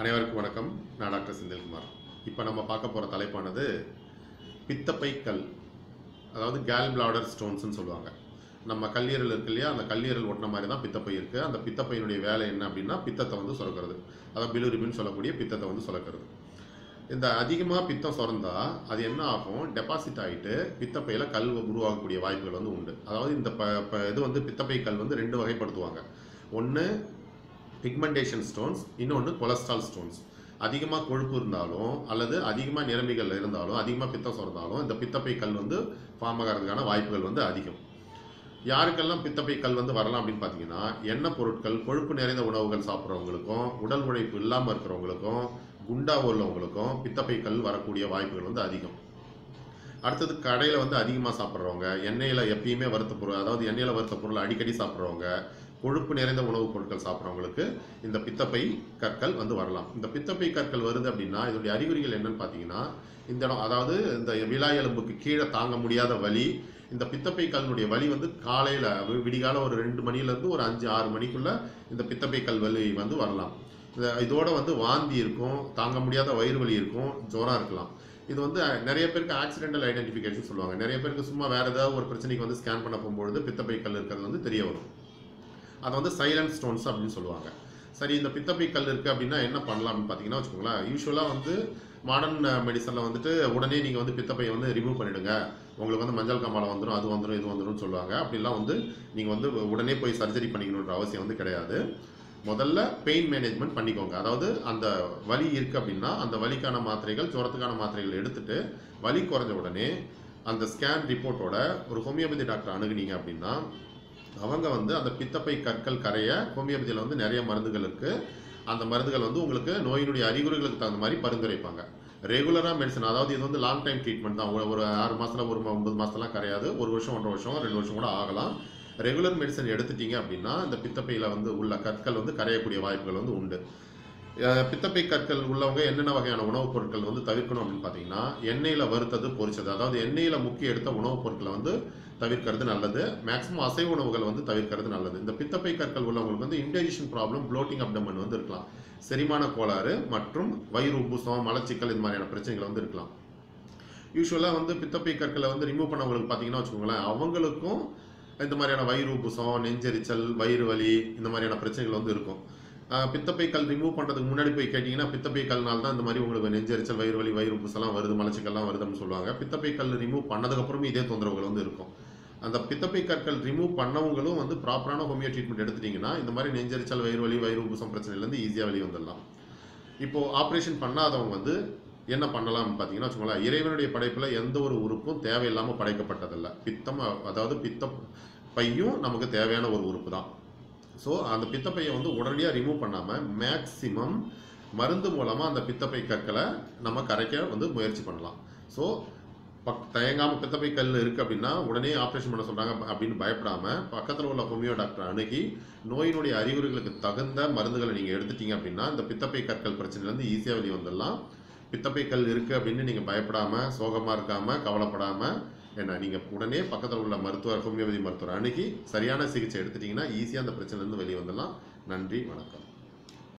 அனைவருக்கும் வணக்கம். நான் டாக்டர் செந்தில்குமார். இப்போ நம்ம பார்க்க போகிற தலைப்பானது பித்தப்பைக்கல், அதாவது கேல் பிளாடர் ஸ்டோன்ஸ்ன்னு சொல்லுவாங்க. நம்ம கல்லீரல் இருக்கு இல்லையா, அந்த கல்லீரல் ஒட்டின மாதிரி தான் பித்தப்பை இருக்குது. அந்த பித்தப்பையினுடைய வேலை என்ன அப்படின்னா பித்தத்தை வந்து சுரக்கிறது, அதாவது பிலூரிபின்னு சொல்லக்கூடிய பித்தத்தை வந்து சுரக்கிறது. இந்த அதிகமாக பித்தம் சுரந்தால் அது என்ன ஆகும், டெபாசிட் ஆகிட்டு பித்தப்பையில் கல் உருவாகக்கூடிய வாய்ப்புகள் வந்து உண்டு. அதாவது இந்த இது வந்து பித்தப்பை கல் வந்து ரெண்டு வகைப்படுத்துவாங்க. ஒன்று பிக்மெண்டேஷன் ஸ்டோன்ஸ், இன்னொன்று கொலஸ்ட்ரால் ஸ்டோன்ஸ். அதிகமாக கொழுப்பு இருந்தாலும் அல்லது அதிகமாக நிரம்பிகள் இருந்தாலும் அதிகமாக பித்தம் சுரந்தாலும் இந்த பித்தப்பை கல் வந்து ஃபார்ம் ஆகிறதுக்கான வாய்ப்புகள் வந்து அதிகம். யாருக்கெல்லாம் பித்தப்பை கல் வந்து வரலாம் அப்படின்னு பார்த்தீங்கன்னா, எண்ணெய் பொருட்கள், கொழுப்பு நிறைந்த உணவுகள் சாப்பிட்றவங்களுக்கும், உடல் உழைப்பு இல்லாமல் இருக்கிறவங்களுக்கும், குண்டாக உள்ளவங்களுக்கும் பித்தப்பை கல் வரக்கூடிய வாய்ப்புகள் வந்து அதிகம். அடுத்தது கடையில் வந்து அதிகமாக சாப்பிட்றவங்க, எண்ணெயில் எப்பயுமே வறுத்த பொருள், அதாவது எண்ணெயில் வறுத்த பொருள் அடிக்கடி சாப்பிட்றவங்க, கொழுப்பு நிறைந்த உணவுப் பொருட்கள் சாப்பிட்றவங்களுக்கு இந்த பித்தப்பை கற்கள் வந்து வரலாம். இந்த பித்தப்பை கற்கள் வருது அப்படின்னா இதோடைய அறிகுறிகள் என்னன்னு பார்த்தீங்கன்னா, இந்த இடம், அதாவது இந்த விலா எலும்புக்கு கீழே தாங்க முடியாத வலி. இந்த பித்தப்பை கல்னுடைய வலி வந்து காலையில் விடிகால ஒரு 2 மணிலேருந்து ஒரு 5-6 மணிக்குள்ளே இந்த பித்தப்பை கல் வலி வந்து வரலாம். இதோட வந்து வாந்தி இருக்கும், தாங்க முடியாத வயிறு வலி இருக்கும், ஜோராக இருக்கலாம். இது வந்து நிறைய பேருக்கு ஆக்சிடென்டல் ஐடென்டிஃபிகேஷன் சொல்லுவாங்க. நிறைய பேருக்கு சும்மா வேறு ஏதாவது ஒரு பிரச்சனைக்கு வந்து ஸ்கேன் பண்ண போகும்பொழுது பித்தப்பை கல் இருக்கிறது வந்து தெரிய வரும். அதை வந்து சைலண்ட் ஸ்டோன்ஸ் அப்படின்னு சொல்லுவாங்க. சரி, இந்த பித்தப்பை கல் இருக்குது அப்படின்னா என்ன பண்ணலாம் அப்படின்னு பார்த்தீங்கன்னா வச்சுக்கோங்களேன், யூஸ்வலாக வந்து மாடர்ன் மெடிசனில் வந்துட்டு உடனே நீங்கள் வந்து பித்தப்பையை வந்து ரிமூவ் பண்ணிவிடுங்க, உங்களுக்கு வந்து மஞ்சள் காமாலை வந்துடும், அது வந்துடும், இது வந்துடும் சொல்லுவாங்க. அப்படிலாம் வந்து நீங்கள் வந்து உடனே போய் சர்ஜரி பண்ணிக்கணுன்ற அவசியம் வந்து கிடையாது. முதல்ல பெயின் மேனேஜ்மெண்ட் பண்ணிக்கோங்க. அதாவது அந்த வலி இருக்குது அப்படின்னா அந்த வலிக்கான மாத்திரைகள், ஜுரத்துக்கான மாத்திரைகள் எடுத்துகிட்டு வலி குறைஞ்ச உடனே அந்த ஸ்கேன் ரிப்போர்ட்டோட ஒரு ஹோமியோபதி டாக்டர் அணுகுனீங்க அப்படின்னா அவங்க வந்து அந்த பித்தப்பை கற்கள் கரைய ஹோமியோபதியில் வந்து நிறைய மருந்துகள் இருக்குது. அந்த மருந்துகள் வந்து உங்களுக்கு நோயினுடைய அறிகுறிகளுக்கு தகுந்த மாதிரி பரிந்துரைப்பாங்க. ரெகுலராக மெடிசன், அதாவது இது வந்து லாங் டைம் ட்ரீட்மெண்ட் தான். ஒரு 6 மாதத்தில் ஒரு 9 மாதத்துலாம் கிடையாது, ஒரு வருஷம், 1.5 வருஷம், 2 வருஷம் கூட ஆகலாம். ரெகுலர் மெடிசன் எடுத்துட்டீங்க அப்படின்னா இந்த பித்தப்பையில் வந்து உள்ள கற்கள் வந்து கரையக்கூடிய வாய்ப்புகள் வந்து உண்டு. பித்தப்பை கற்கள் உள்ளவங்க என்னென்ன வகையான உணவுப் பொருட்கள் வந்து தவிர்க்கணும் அப்படின்னு பார்த்தீங்கன்னா, எண்ணெயில் வறுத்தது, பொரிச்சது, அதாவது எண்ணெயில் முக்கிய எடுத்த உணவுப் பொருட்களை வந்து தவிர்க்கிறது நல்லது. மேக்ஸிமம் அசைவ உணவுகள் வந்து தவிர்க்கிறது நல்லது. இந்த பித்தப்பை கற்கள் உள்ளவங்களுக்கு வந்து இன்டைஜஷன் ப்ராப்ளம், ப்ளோட்டிங் அப்டமன் வந்து இருக்கலாம், செரிமான கோளாறு மற்றும் வயிறு உப்புசம், மலச்சிக்கல், இது மாதிரியான பிரச்சனைகள் வந்து இருக்கலாம். யூஸ்வலாக வந்து பித்தப்பை கற்களை வந்து ரிமூவ் பண்ணவங்களுக்கு பார்த்தீங்கன்னா வச்சுக்கோங்களேன், அவங்களுக்கும் இந்த மாதிரியான வயிறு உப்புசம், நெஞ்செரிச்சல், வயிறு வலி, இந்த மாதிரியான பிரச்சனைகள் வந்து இருக்கும். பித்தப்பை கல் ரிமூவ் பண்ணுறதுக்கு முன்னாடி போய் கேட்டிங்கன்னா பித்தப்பை கல்னால் தான் இந்த மாதிரி உங்களுக்கு நெஞ்செரிச்சல், வயிறு வலி, வயிறு உப்புசெல்லாம் வருது, மலச்சிக்கல்லாம் வருதுன்னு சொல்லுவாங்க. பித்தப்பை கல் ரிமூவ் பண்ணதுக்கப்புறமும் இதே தொந்தரவுகள் வந்து இருக்கும். அந்த பித்தப்பை கற்கள் ரிமூவ் பண்ணவங்களும் வந்து ப்ராப்பரான ஹோமியோ ட்ரீட்மெண்ட் எடுத்துட்டிங்கன்னா இந்த மாதிரி நெஞ்செரிச்சல், வயிறு வலி, வயிறு உப்புசம் பிரச்சனையிலேருந்து ஈஸியாக வெளியே வந்துடலாம். இப்போது ஆப்ரேஷன் பண்ணாதவங்க வந்து என்ன பண்ணலாம்னு பார்த்தீங்கன்னா வச்சுக்கோங்களேன், இறைவனுடைய படைப்பில் எந்த ஒரு உறுப்பும் தேவையில்லாமல் படைக்கப்பட்டதில்லை. பித்தம், அதாவது பித்தப்பையும் நமக்கு தேவையான ஒரு உறுப்பு தான். ஸோ அந்த பித்தப்பையை வந்து உடனடியாக ரிமூவ் பண்ணாமல் மேக்ஸிமம் மருந்து மூலமாக அந்த பித்தப்பை கற்களை நம்ம கரைக்க வந்து முயற்சி பண்ணலாம். ஸோ தயங்காமல் பித்தப்பை கல் இருக்குது அப்படின்னா உடனே ஆப்ரேஷன் பண்ண சொல்கிறாங்க அப்படின்னு பயப்படாமல் பக்கத்தில் உள்ள ஹோமியோ டாக்டர் அணுகி நோயினுடைய அறிகுறிகளுக்கு தகுந்த மருந்துகளை நீங்கள் எடுத்துட்டீங்க அப்படின்னா இந்த பித்தப்பை கற்கள் பிரச்சனையிலேருந்து ஈஸியாக வெளியே வந்துடலாம். பித்தப்பை கல் இருக்குது அப்படின்னு நீங்கள் பயப்படாமல், சோகமாக இருக்காமல், கவலைப்படாமல் ஏன்னா நீங்கள் உடனே பக்கத்தில் உள்ள மருத்துவர், ஹோமியோபதி மருத்துவர் அணுகி சரியான சிகிச்சை எடுத்துட்டிங்கன்னா ஈஸியாக அந்த பிரச்சனையிலேருந்து வெளியே வந்துடலாம். நன்றி, வணக்கம்.